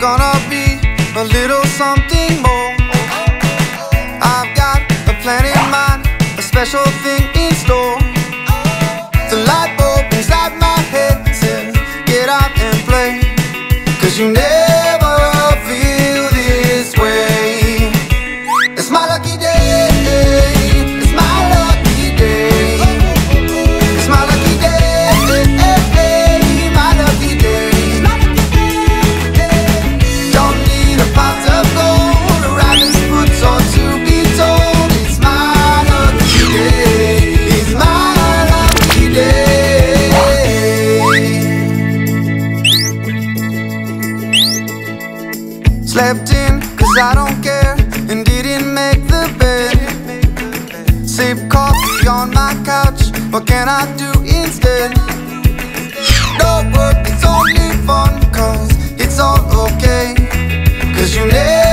gonna be a little something more. I've got a plan in mind, a special thing in store. The light bulb inside my head says, get out and play, 'cause you never feel this way. It's my lucky day. Slept in, 'cause I don't care, and didn't make the bed. Sip coffee on my couch, what can I do instead? No work, it's only fun, 'cause it's all okay, 'cause you never